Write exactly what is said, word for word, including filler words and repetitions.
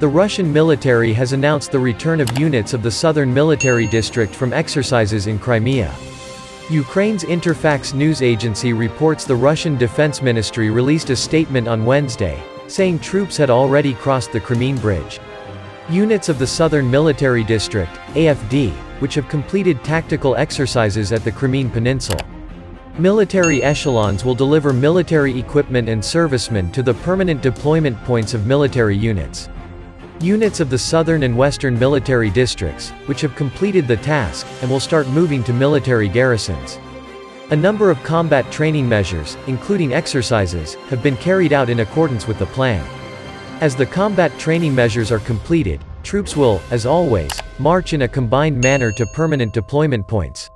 The Russian military has announced the return of units of the Southern Military District from exercises in Crimea. Ukraine's Interfax news agency reports the Russian Defense Ministry released a statement on Wednesday, saying troops had already crossed the Crimean Bridge. Units of the Southern Military District, A F D, which have completed tactical exercises at the Crimean Peninsula. Military echelons will deliver military equipment and servicemen to the permanent deployment points of military units. Units of the Southern and Western military districts, which have completed the task, and will start moving to military garrisons. A number of combat training measures, including exercises, have been carried out in accordance with the plan. As the combat training measures are completed, troops will, as always, march in a combined manner to permanent deployment points.